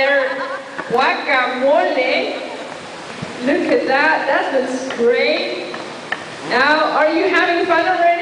their guacamole. Look at that. That looks great. Now, are you having fun already?